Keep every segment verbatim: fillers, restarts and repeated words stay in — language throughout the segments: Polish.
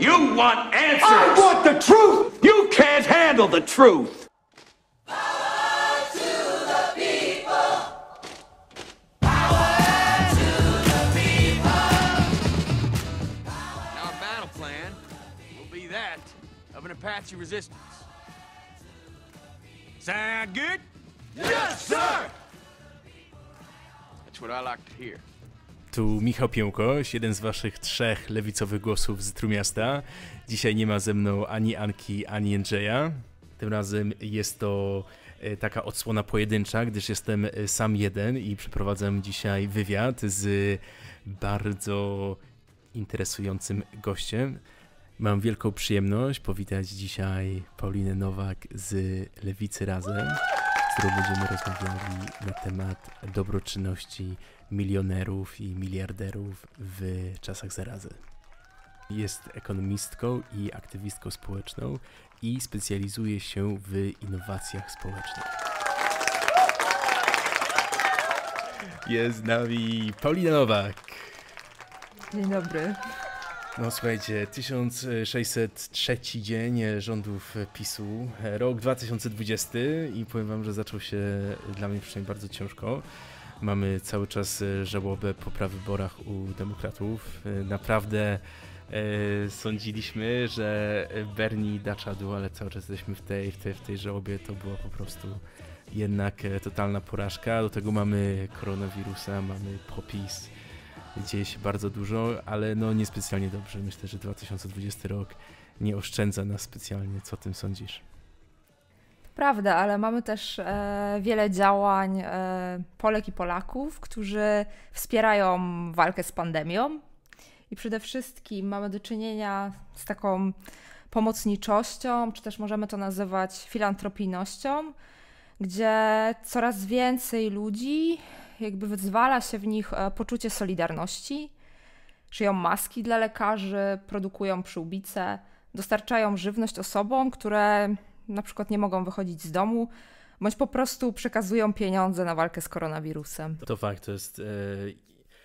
You want answers. I want the truth. You can't handle the truth. Power to the people. Power to the people. Power. Our battle plan will be that of an Apache resistance. Sound good? Yes, sir. That's what I like to hear. Tu Michał Piekoś, jeden z waszych trzech lewicowych głosów z Trójmiasta. Dzisiaj nie ma ze mną ani Anki, ani Jędrzeja. Tym razem jest to taka odsłona pojedyncza, gdyż jestem sam jeden i przeprowadzam dzisiaj wywiad z bardzo interesującym gościem. Mam wielką przyjemność powitać dzisiaj Paulinę Nowak z Lewicy Razem, z którą będziemy rozmawiali na temat dobroczynności milionerów i miliarderów w czasach zarazy. Jest ekonomistką i aktywistką społeczną i specjalizuje się w innowacjach społecznych. Jest z nami Paulina Nowak. Dzień dobry. No słuchajcie, tysiąc sześćset trzeci dzień rządów PiSu, rok dwa tysiące dwudziesty i powiem wam, że zaczął się dla mnie przynajmniej bardzo ciężko. Mamy cały czas żałobę po prawyborach u demokratów. Naprawdę e, sądziliśmy, że Bernie da czadu, ale cały czas jesteśmy w tej, w tej, w tej żałobie. To była po prostu jednak totalna porażka. Do tego mamy koronawirusa, mamy POPIS. Dzieje się bardzo dużo, ale no niespecjalnie dobrze. Myślę, że dwa tysiące dwudziesty rok nie oszczędza nas specjalnie. Co o tym sądzisz? Prawda, ale mamy też e, wiele działań e, Polek i Polaków, którzy wspierają walkę z pandemią i przede wszystkim mamy do czynienia z taką pomocniczością, czy też możemy to nazywać filantropijnością, gdzie coraz więcej ludzi jakby wyzwala się w nich poczucie solidarności, szyją maski dla lekarzy, produkują przyłbice, dostarczają żywność osobom, które na przykład nie mogą wychodzić z domu, bądź po prostu przekazują pieniądze na walkę z koronawirusem. To fakt, to jest,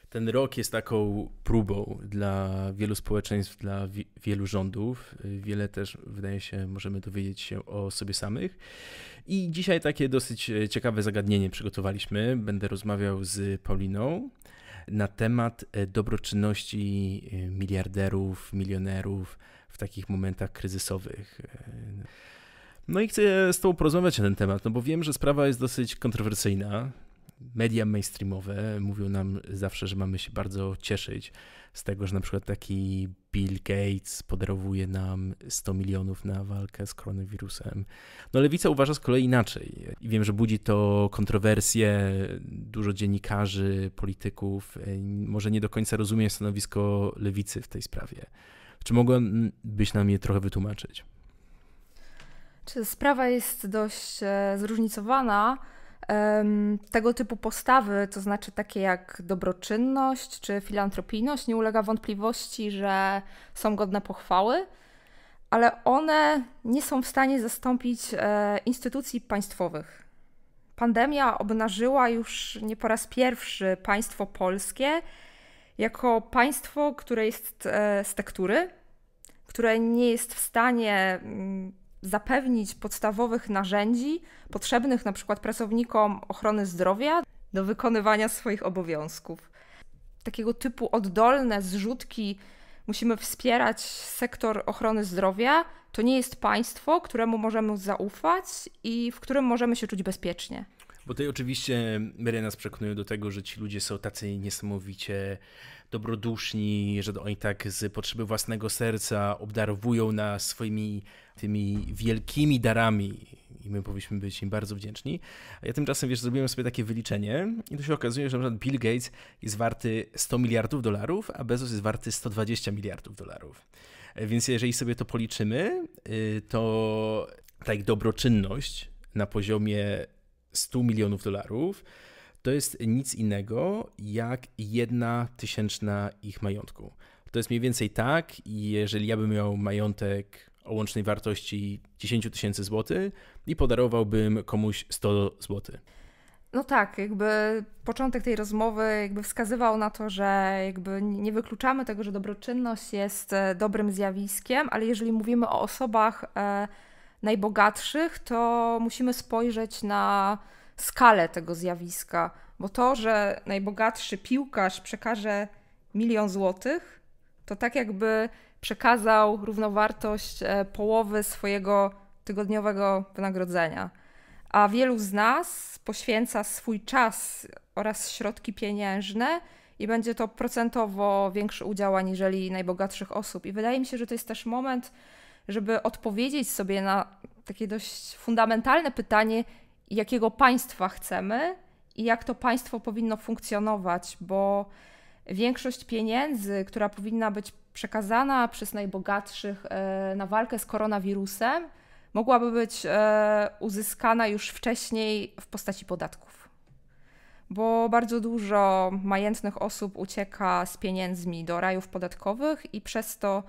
ten rok jest taką próbą dla wielu społeczeństw, dla wielu rządów. Wiele też, wydaje się, możemy dowiedzieć się o sobie samych. I dzisiaj takie dosyć ciekawe zagadnienie przygotowaliśmy. Będę rozmawiał z Pauliną na temat dobroczynności miliarderów, milionerów w takich momentach kryzysowych. No i chcę z tobą porozmawiać na ten temat, no bo wiem, że sprawa jest dosyć kontrowersyjna. Media mainstreamowe mówią nam zawsze, że mamy się bardzo cieszyć z tego, że na przykład taki Bill Gates podarowuje nam sto milionów na walkę z koronawirusem. No lewica uważa z kolei inaczej. I wiem, że budzi to kontrowersje, dużo dziennikarzy, polityków. Może nie do końca rozumie stanowisko lewicy w tej sprawie. Czy mogłabyś nam je trochę wytłumaczyć? Sprawa jest dość zróżnicowana. Tego typu postawy, to znaczy takie jak dobroczynność czy filantropijność, nie ulega wątpliwości, że są godne pochwały, ale one nie są w stanie zastąpić instytucji państwowych. Pandemia obnażyła już nie po raz pierwszy państwo polskie jako państwo, które jest z tektury, które nie jest w stanie zapewnić podstawowych narzędzi potrzebnych na przykład pracownikom ochrony zdrowia do wykonywania swoich obowiązków. Takiego typu oddolne zrzutki, musimy wspierać sektor ochrony zdrowia, to nie jest państwo, któremu możemy zaufać i w którym możemy się czuć bezpiecznie. Bo tutaj oczywiście media nas przekonują do tego, że ci ludzie są tacy niesamowicie dobroduszni, że oni tak z potrzeby własnego serca obdarowują nas swoimi tymi wielkimi darami i my powinniśmy być im bardzo wdzięczni. A ja tymczasem, wiesz, zrobiłem sobie takie wyliczenie i tu się okazuje, że na przykład Bill Gates jest warty sto miliardów dolarów, a Bezos jest warty sto dwadzieścia miliardów dolarów. Więc jeżeli sobie to policzymy, to ta ich dobroczynność na poziomie stu milionów dolarów to jest nic innego jak jedna tysięczna ich majątku. To jest mniej więcej tak, jeżeli ja bym miał majątek o łącznej wartości dziesięć tysięcy złotych i podarowałbym komuś sto złotych. No tak, jakby początek tej rozmowy jakby wskazywał na to, że jakby nie wykluczamy tego, że dobroczynność jest dobrym zjawiskiem, ale jeżeli mówimy o osobach najbogatszych, to musimy spojrzeć na skalę tego zjawiska, bo to, że najbogatszy piłkarz przekaże milion złotych, to tak jakby przekazał równowartość połowy swojego tygodniowego wynagrodzenia. A wielu z nas poświęca swój czas oraz środki pieniężne i będzie to procentowo większy udział aniżeli najbogatszych osób. I wydaje mi się, że to jest też moment, żeby odpowiedzieć sobie na takie dość fundamentalne pytanie, jakiego państwa chcemy i jak to państwo powinno funkcjonować, bo większość pieniędzy, która powinna być przekazana przez najbogatszych na walkę z koronawirusem, mogłaby być uzyskana już wcześniej w postaci podatków. Bo bardzo dużo majętnych osób ucieka z pieniędzmi do rajów podatkowych i przez to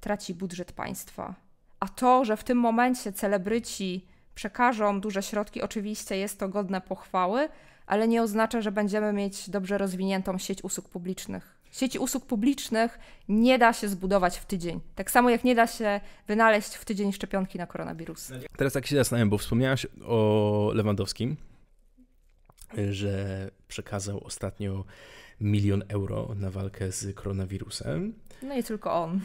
traci budżet państwa. A to, że w tym momencie celebryci przekażą duże środki, oczywiście jest to godne pochwały, ale nie oznacza, że będziemy mieć dobrze rozwiniętą sieć usług publicznych. Sieci usług publicznych nie da się zbudować w tydzień. Tak samo jak nie da się wynaleźć w tydzień szczepionki na koronawirus. Teraz tak się zastanawiam, bo wspomniałaś o Lewandowskim, że przekazał ostatnio milion euro na walkę z koronawirusem. No i tylko on.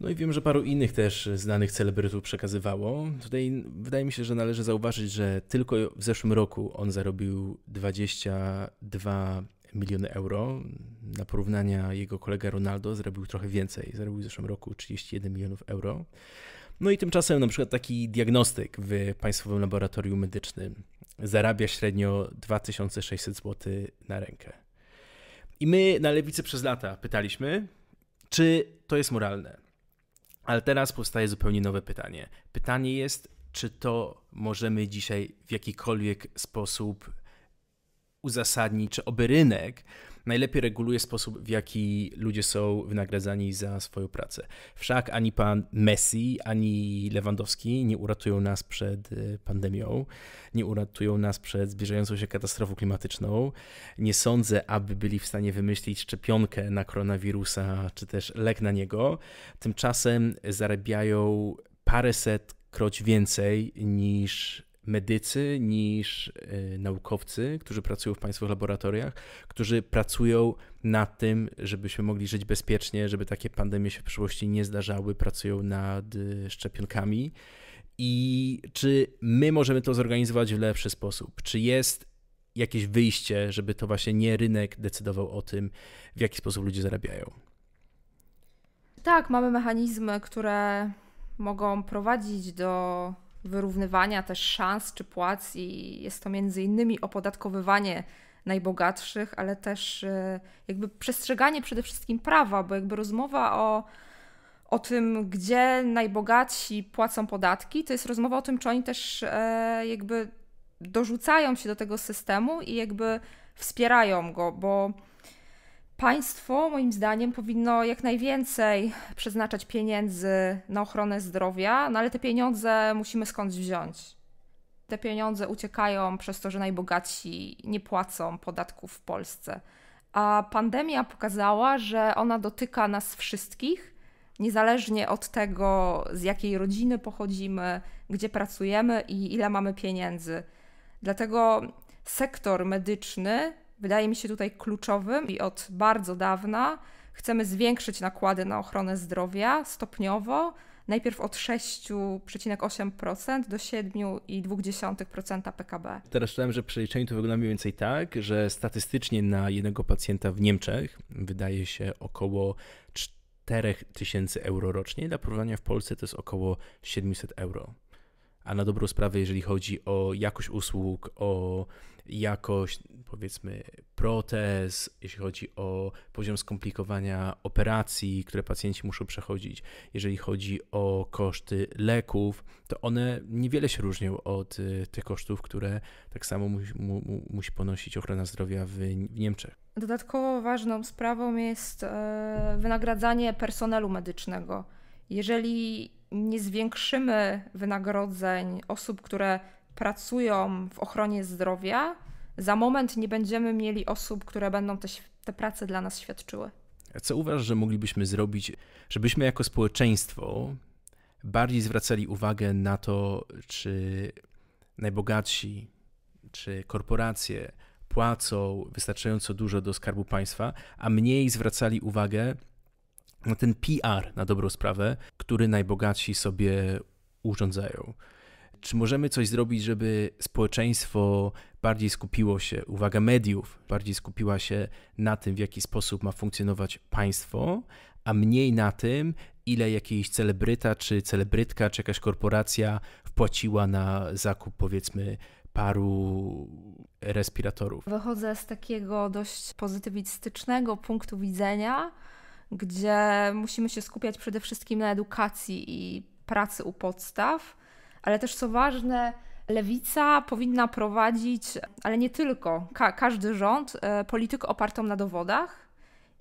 No i wiem, że paru innych też znanych celebrytów przekazywało. Tutaj wydaje mi się, że należy zauważyć, że tylko w zeszłym roku on zarobił dwadzieścia dwa miliony euro. Dla porównania jego kolega Ronaldo zarobił trochę więcej. Zarobił w zeszłym roku trzydzieści jeden milionów euro. No i tymczasem na przykład taki diagnostyk w Państwowym Laboratorium Medycznym zarabia średnio dwa tysiące sześćset złotych na rękę. I my na Lewicy przez lata pytaliśmy, czy to jest moralne. Ale teraz powstaje zupełnie nowe pytanie. Pytanie jest, czy to możemy dzisiaj w jakikolwiek sposób uzasadnić, czy oby rynek najlepiej reguluje sposób, w jaki ludzie są wynagradzani za swoją pracę. Wszak ani pan Messi, ani Lewandowski nie uratują nas przed pandemią, nie uratują nas przed zbliżającą się katastrofą klimatyczną. Nie sądzę, aby byli w stanie wymyślić szczepionkę na koronawirusa, czy też lek na niego. Tymczasem zarabiają paręsetkroć więcej niż medycy, niż naukowcy, którzy pracują w państwowych laboratoriach, którzy pracują nad tym, żebyśmy mogli żyć bezpiecznie, żeby takie pandemie się w przyszłości nie zdarzały, pracują nad szczepionkami. I czy my możemy to zorganizować w lepszy sposób? Czy jest jakieś wyjście, żeby to właśnie nie rynek decydował o tym, w jaki sposób ludzie zarabiają? Tak, mamy mechanizmy, które mogą prowadzić do wyrównywania też szans czy płac i jest to między innymi opodatkowywanie najbogatszych, ale też jakby przestrzeganie przede wszystkim prawa, bo jakby rozmowa o, o tym, gdzie najbogatsi płacą podatki, to jest rozmowa o tym, czy oni też jakby dorzucają się do tego systemu i jakby wspierają go, bo państwo, moim zdaniem, powinno jak najwięcej przeznaczać pieniędzy na ochronę zdrowia, no ale te pieniądze musimy skądś wziąć. Te pieniądze uciekają przez to, że najbogatsi nie płacą podatków w Polsce. A pandemia pokazała, że ona dotyka nas wszystkich, niezależnie od tego, z jakiej rodziny pochodzimy, gdzie pracujemy i ile mamy pieniędzy. Dlatego sektor medyczny wydaje mi się tutaj kluczowym i od bardzo dawna chcemy zwiększyć nakłady na ochronę zdrowia stopniowo, najpierw od sześć przecinek osiem procent do siedem przecinek dwa procent P K B. Teraz czytałem, że przeliczenie to wygląda mniej więcej tak, że statystycznie na jednego pacjenta w Niemczech wydaje się około cztery tysiące euro rocznie, dla porównania w Polsce to jest około siedemset euro. A na dobrą sprawę, jeżeli chodzi o jakość usług, o jakość, powiedzmy, protez, jeśli chodzi o poziom skomplikowania operacji, które pacjenci muszą przechodzić, jeżeli chodzi o koszty leków, to one niewiele się różnią od tych kosztów, które tak samo musi, mu, mu, musi ponosić ochrona zdrowia w, w Niemczech. Dodatkowo ważną sprawą jest wynagradzanie personelu medycznego. Jeżeli nie zwiększymy wynagrodzeń osób, które pracują w ochronie zdrowia, za moment nie będziemy mieli osób, które będą te, te prace dla nas świadczyły. A co uważasz, że moglibyśmy zrobić, żebyśmy jako społeczeństwo bardziej zwracali uwagę na to, czy najbogatsi, czy korporacje płacą wystarczająco dużo do Skarbu Państwa, a mniej zwracali uwagę na ten P R, na dobrą sprawę, który najbogatsi sobie urządzają? Czy możemy coś zrobić, żeby społeczeństwo bardziej skupiło się, uwaga mediów, bardziej skupiła się na tym, w jaki sposób ma funkcjonować państwo, a mniej na tym, ile jakiejś celebryta czy celebrytka, czy jakaś korporacja wpłaciła na zakup, powiedzmy, paru respiratorów? Wychodzę z takiego dość pozytywistycznego punktu widzenia, gdzie musimy się skupiać przede wszystkim na edukacji i pracy u podstaw, ale też co ważne, lewica powinna prowadzić, ale nie tylko, ka każdy rząd, e, politykę opartą na dowodach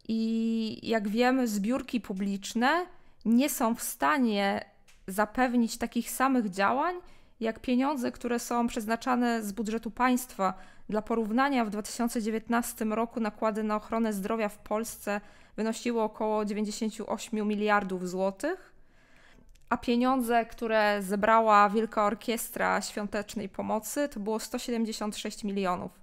i jak wiemy, zbiórki publiczne nie są w stanie zapewnić takich samych działań, jak pieniądze, które są przeznaczane z budżetu państwa. Dla porównania w dwa tysiące dziewiętnastym roku nakłady na ochronę zdrowia w Polsce wynosiły około dziewięćdziesiąt osiem miliardów złotych, a pieniądze, które zebrała Wielka Orkiestra Świątecznej Pomocy, to było sto siedemdziesiąt sześć milionów.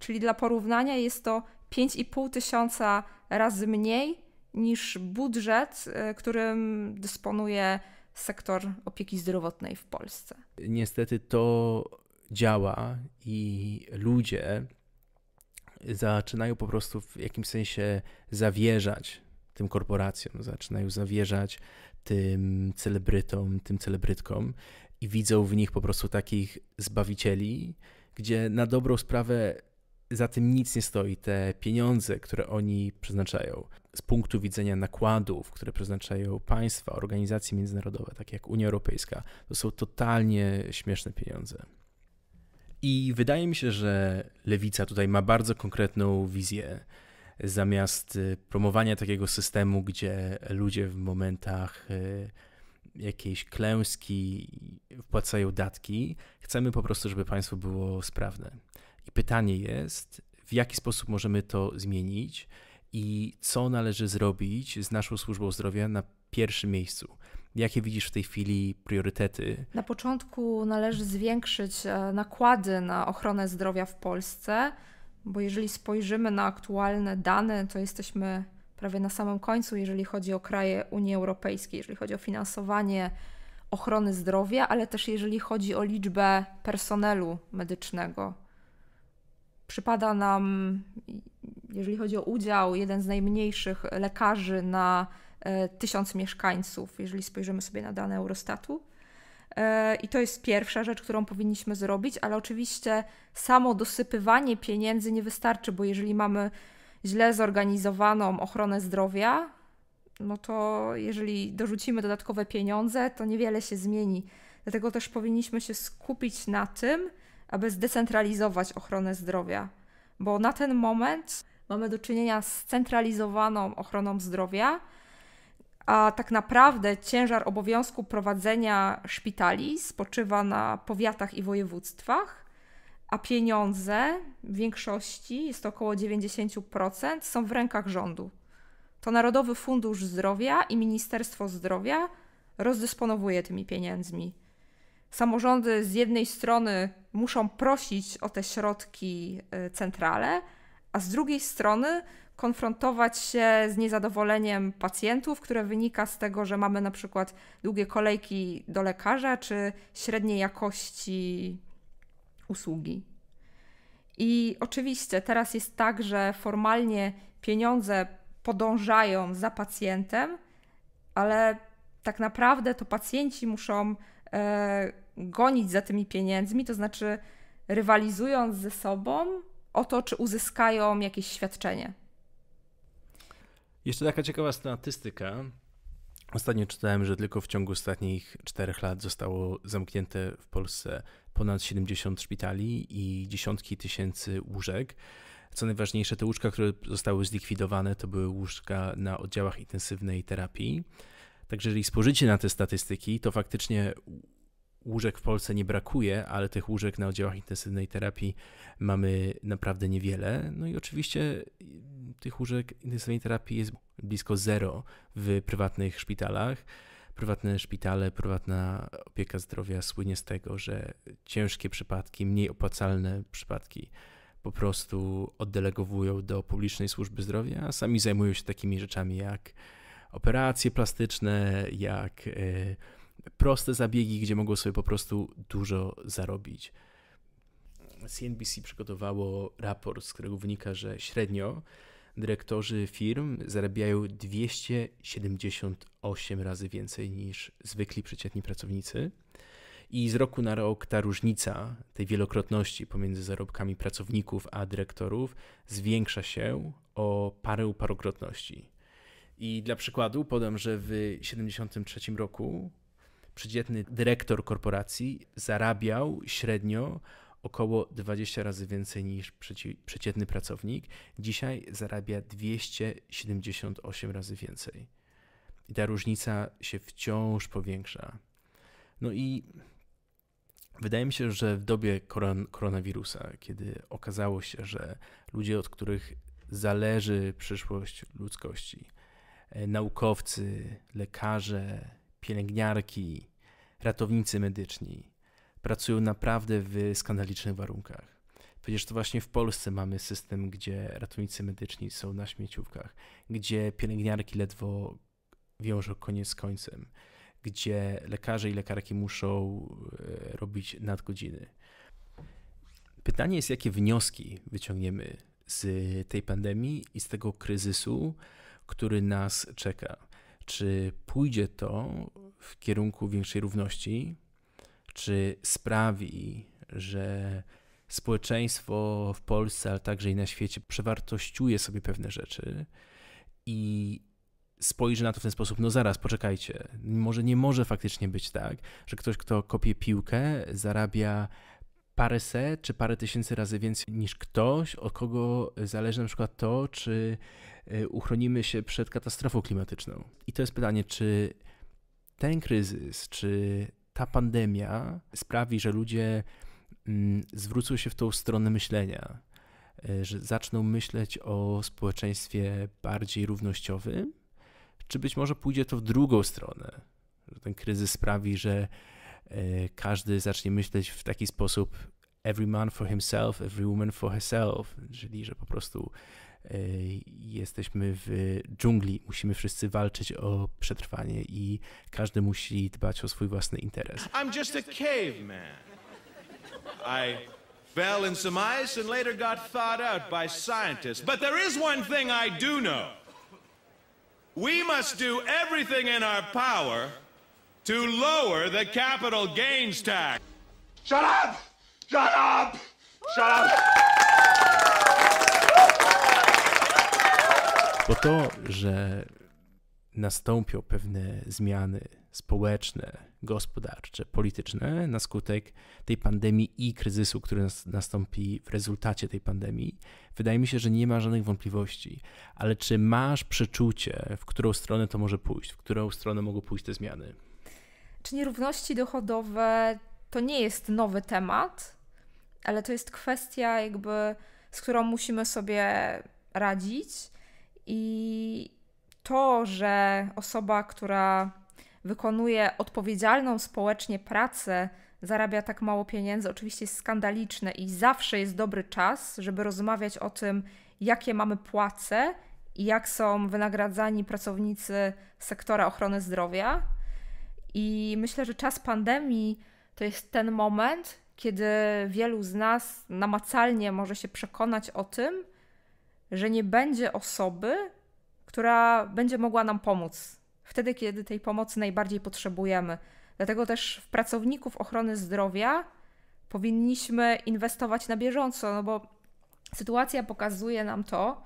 Czyli dla porównania jest to pięć i pół tysiąca razy mniej niż budżet, którym dysponuje sektor opieki zdrowotnej w Polsce. Niestety to działa i ludzie zaczynają po prostu w jakimś sensie zawierzać tym korporacjom, zaczynają zawierzać tym celebrytom, tym celebrytkom i widzą w nich po prostu takich zbawicieli, gdzie na dobrą sprawę za tym nic nie stoi, te pieniądze, które oni przeznaczają. Z punktu widzenia nakładów, które przeznaczają państwa, organizacje międzynarodowe, takie jak Unia Europejska, to są totalnie śmieszne pieniądze. I wydaje mi się, że lewica tutaj ma bardzo konkretną wizję. Zamiast promowania takiego systemu, gdzie ludzie w momentach jakiejś klęski wpłacają datki, chcemy po prostu, żeby państwo było sprawne. I pytanie jest, w jaki sposób możemy to zmienić i co należy zrobić z naszą służbą zdrowia na pierwszym miejscu? Jakie widzisz w tej chwili priorytety? Na początku należy zwiększyć nakłady na ochronę zdrowia w Polsce, bo jeżeli spojrzymy na aktualne dane, to jesteśmy prawie na samym końcu, jeżeli chodzi o kraje Unii Europejskiej, jeżeli chodzi o finansowanie ochrony zdrowia, ale też jeżeli chodzi o liczbę personelu medycznego. Przypada nam, jeżeli chodzi o udział, jeden z najmniejszych lekarzy na tysiąc mieszkańców, jeżeli spojrzymy sobie na dane Eurostatu. I to jest pierwsza rzecz, którą powinniśmy zrobić, ale oczywiście samo dosypywanie pieniędzy nie wystarczy, bo jeżeli mamy źle zorganizowaną ochronę zdrowia, no to jeżeli dorzucimy dodatkowe pieniądze, to niewiele się zmieni. Dlatego też powinniśmy się skupić na tym, aby zdecentralizować ochronę zdrowia, bo na ten moment mamy do czynienia z centralizowaną ochroną zdrowia, a tak naprawdę ciężar obowiązku prowadzenia szpitali spoczywa na powiatach i województwach, a pieniądze w większości, jest to około dziewięćdziesiąt procent, są w rękach rządu. To Narodowy Fundusz Zdrowia i Ministerstwo Zdrowia rozdysponowuje tymi pieniędzmi. Samorządy z jednej strony muszą prosić o te środki centrale, a z drugiej strony konfrontować się z niezadowoleniem pacjentów, które wynika z tego, że mamy na przykład długie kolejki do lekarza czy średniej jakości usługi. I oczywiście teraz jest tak, że formalnie pieniądze podążają za pacjentem, ale tak naprawdę to pacjenci muszą e, gonić za tymi pieniędzmi, to znaczy rywalizując ze sobą o to, czy uzyskają jakieś świadczenie. Jeszcze taka ciekawa statystyka. Ostatnio czytałem, że tylko w ciągu ostatnich czterech lat zostało zamknięte w Polsce ponad siedemdziesiąt szpitali i dziesiątki tysięcy łóżek. Co najważniejsze, te łóżka, które zostały zlikwidowane, to były łóżka na oddziałach intensywnej terapii. Także jeżeli spojrzycie na te statystyki, to faktycznie Łóżek w Polsce nie brakuje, ale tych łóżek na oddziałach intensywnej terapii mamy naprawdę niewiele. No i oczywiście tych łóżek intensywnej terapii jest blisko zero w prywatnych szpitalach. Prywatne szpitale, prywatna opieka zdrowia słynie z tego, że ciężkie przypadki, mniej opłacalne przypadki po prostu oddelegowują do publicznej służby zdrowia, a sami zajmują się takimi rzeczami jak operacje plastyczne, jak proste zabiegi, gdzie mogą sobie po prostu dużo zarobić. C N B C przygotowało raport, z którego wynika, że średnio dyrektorzy firm zarabiają dwieście siedemdziesiąt osiem razy więcej niż zwykli przeciętni pracownicy. I z roku na rok ta różnica tej wielokrotności pomiędzy zarobkami pracowników a dyrektorów zwiększa się o parę parokrotności. I dla przykładu podam, że w tysiąc dziewięćset siedemdziesiątym trzecim roku przeciętny dyrektor korporacji zarabiał średnio około dwadzieścia razy więcej niż przeciętny pracownik. Dzisiaj zarabia dwieście siedemdziesiąt osiem razy więcej. I ta różnica się wciąż powiększa. No i wydaje mi się, że w dobie koron- koronawirusa, kiedy okazało się, że ludzie, od których zależy przyszłość ludzkości, naukowcy, lekarze, pielęgniarki, ratownicy medyczni pracują naprawdę w skandalicznych warunkach. Przecież to właśnie w Polsce mamy system, gdzie ratownicy medyczni są na śmieciówkach, gdzie pielęgniarki ledwo wiążą koniec z końcem, gdzie lekarze i lekarki muszą robić nadgodziny. Pytanie jest, jakie wnioski wyciągniemy z tej pandemii i z tego kryzysu, który nas czeka. Czy pójdzie to w kierunku większej równości? Czy sprawi, że społeczeństwo w Polsce, ale także i na świecie przewartościuje sobie pewne rzeczy i spojrzy na to w ten sposób, no zaraz, poczekajcie, może nie może faktycznie być tak, że ktoś, kto kopie piłkę, zarabia parę set czy parę tysięcy razy więcej niż ktoś, od kogo zależy na przykład to, czy uchronimy się przed katastrofą klimatyczną. I to jest pytanie, czy ten kryzys, czy ta pandemia sprawi, że ludzie zwrócą się w tą stronę myślenia, że zaczną myśleć o społeczeństwie bardziej równościowym, czy być może pójdzie to w drugą stronę, że ten kryzys sprawi, że każdy zacznie myśleć w taki sposób every man for himself, every woman for herself, czyli że po prostu jesteśmy w dżungli, musimy wszyscy walczyć o przetrwanie i każdy musi dbać o swój własny interes. I'm just a caveman. I fell in some ice and later got thawed out by scientists. But there is one thing I do know. We must do everything in our power to lower the capital gains tax. Shut up! Shut up! Shut up! Bo to, że nastąpią pewne zmiany społeczne, gospodarcze, polityczne na skutek tej pandemii i kryzysu, który nas, nastąpi w rezultacie tej pandemii, wydaje mi się, że nie ma żadnych wątpliwości. Ale czy masz przeczucie, w którą stronę to może pójść, w którą stronę mogą pójść te zmiany? Czy nierówności dochodowe to nie jest nowy temat, ale to jest kwestia jakby, z którą musimy sobie radzić i to, że osoba, która wykonuje odpowiedzialną społecznie pracę, zarabia tak mało pieniędzy, oczywiście jest skandaliczne i zawsze jest dobry czas, żeby rozmawiać o tym, jakie mamy płace i jak są wynagradzani pracownicy sektora ochrony zdrowia. I myślę, że czas pandemii to jest ten moment, kiedy wielu z nas namacalnie może się przekonać o tym, że nie będzie osoby, która będzie mogła nam pomóc wtedy, kiedy tej pomocy najbardziej potrzebujemy. Dlatego też w pracowników ochrony zdrowia powinniśmy inwestować na bieżąco, no bo sytuacja pokazuje nam to,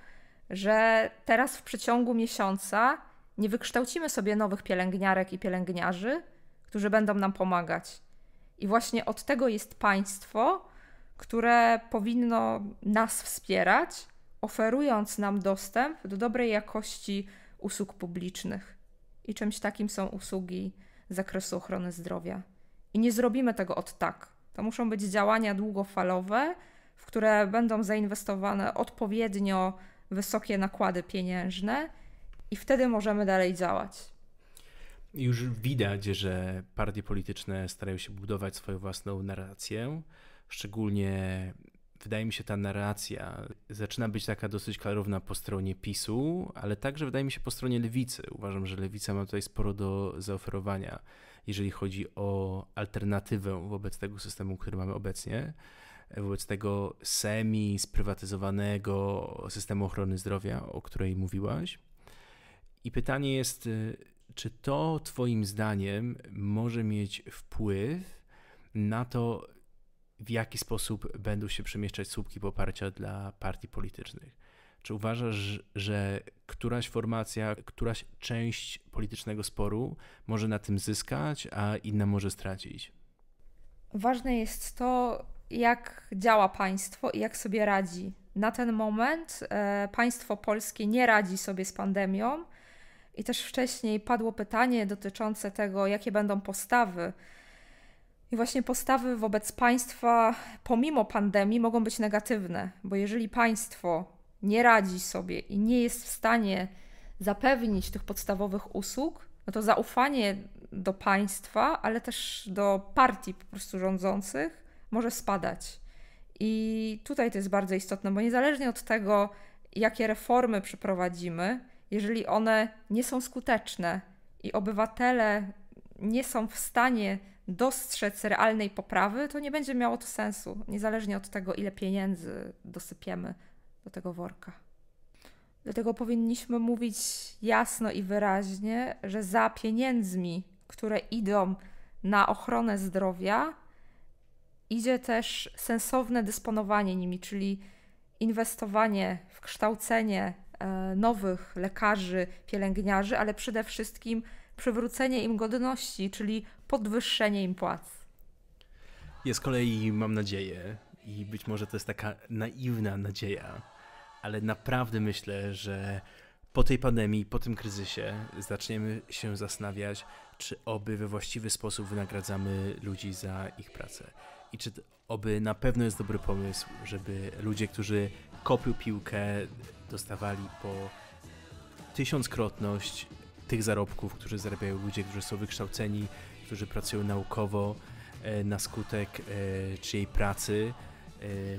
że teraz w przeciągu miesiąca nie wykształcimy sobie nowych pielęgniarek i pielęgniarzy, którzy będą nam pomagać. I właśnie od tego jest państwo, które powinno nas wspierać, oferując nam dostęp do dobrej jakości usług publicznych. I czymś takim są usługi z zakresu ochrony zdrowia. I nie zrobimy tego od tak. To muszą być działania długofalowe, w które będą zainwestowane odpowiednio wysokie nakłady pieniężne i wtedy możemy dalej działać. Już widać, że partie polityczne starają się budować swoją własną narrację. Szczególnie wydaje mi się ta narracja zaczyna być taka dosyć klarowna po stronie PiSu, ale także wydaje mi się po stronie Lewicy. Uważam, że Lewica ma tutaj sporo do zaoferowania, jeżeli chodzi o alternatywę wobec tego systemu, który mamy obecnie, wobec tego semi-sprywatyzowanego systemu ochrony zdrowia, o której mówiłaś. I pytanie jest, czy to twoim zdaniem może mieć wpływ na to, w jaki sposób będą się przemieszczać słupki poparcia dla partii politycznych? Czy uważasz, że któraś formacja, któraś część politycznego sporu może na tym zyskać, a inna może stracić? Ważne jest to, jak działa państwo i jak sobie radzi. Na ten moment państwo polskie nie radzi sobie z pandemią i też wcześniej padło pytanie dotyczące tego, jakie będą postawy. I właśnie postawy wobec państwa pomimo pandemii mogą być negatywne, bo jeżeli państwo nie radzi sobie i nie jest w stanie zapewnić tych podstawowych usług, no to zaufanie do państwa, ale też do partii po prostu rządzących może spadać. I tutaj to jest bardzo istotne, bo niezależnie od tego, jakie reformy przeprowadzimy, jeżeli one nie są skuteczne i obywatele nie są w stanie dostrzec realnej poprawy, to nie będzie miało to sensu, niezależnie od tego, ile pieniędzy dosypiemy do tego worka. Dlatego powinniśmy mówić jasno i wyraźnie, że za pieniędzmi, które idą na ochronę zdrowia, idzie też sensowne dysponowanie nimi, czyli inwestowanie w kształcenie nowych lekarzy, pielęgniarzy, ale przede wszystkim przywrócenie im godności, czyli podwyższenie im płac. Ja z kolei mam nadzieję, i być może to jest taka naiwna nadzieja, ale naprawdę myślę, że po tej pandemii, po tym kryzysie zaczniemy się zastanawiać, czy oby we właściwy sposób wynagradzamy ludzi za ich pracę. I czy oby na pewno jest dobry pomysł, żeby ludzie, którzy kopią piłkę, dostawali po tysiąckrotność tych zarobków, które zarabiają ludzie, którzy są wykształceni, którzy pracują naukowo na skutek czyjej pracy.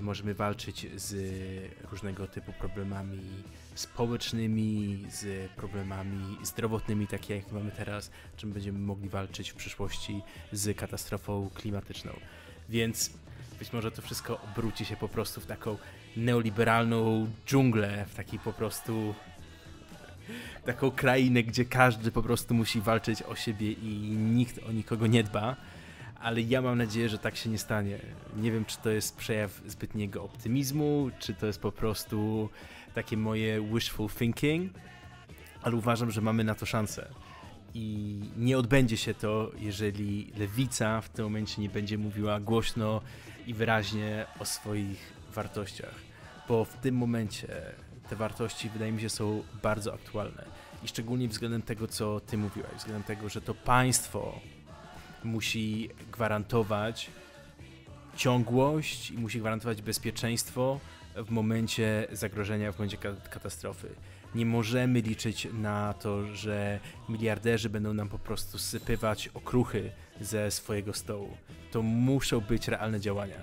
Możemy walczyć z różnego typu problemami społecznymi, z problemami zdrowotnymi, takie jak mamy teraz, czym będziemy mogli walczyć w przyszłości z katastrofą klimatyczną. Więc być może to wszystko obróci się po prostu w taką neoliberalną dżunglę, w taki po prostu taką krainę, gdzie każdy po prostu musi walczyć o siebie i nikt o nikogo nie dba, ale ja mam nadzieję, że tak się nie stanie. Nie wiem, czy to jest przejaw zbytniego optymizmu, czy to jest po prostu takie moje wishful thinking, ale uważam, że mamy na to szansę. I nie odbędzie się to, jeżeli Lewica w tym momencie nie będzie mówiła głośno i wyraźnie o swoich wartościach, bo w tym momencie te wartości, wydaje mi się, są bardzo aktualne. I szczególnie względem tego, co ty mówiłaś, względem tego, że to państwo musi gwarantować ciągłość i musi gwarantować bezpieczeństwo w momencie zagrożenia, w momencie katastrofy. Nie możemy liczyć na to, że miliarderzy będą nam po prostu sypywać okruchy ze swojego stołu. To muszą być realne działania.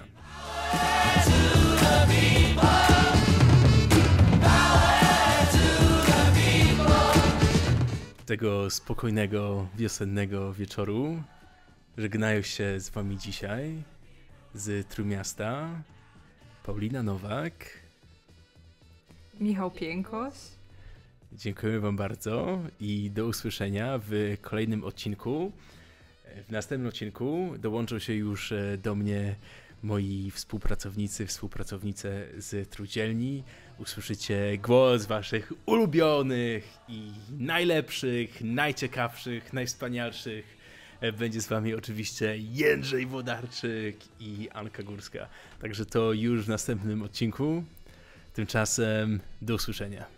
Tego spokojnego, wiosennego wieczoru żegnają się z wami dzisiaj z Trójmiasta Paulina Nowak, Michał Piekoś. Dziękujemy wam bardzo i do usłyszenia w kolejnym odcinku. W następnym odcinku dołączą się już do mnie moi współpracownicy, współpracownice z Trójdzielni. Usłyszycie głos waszych ulubionych i najlepszych, najciekawszych, najwspanialszych. Będzie z wami oczywiście Jędrzej Wodarczyk i Anka Górska. Także to już w następnym odcinku. Tymczasem do usłyszenia.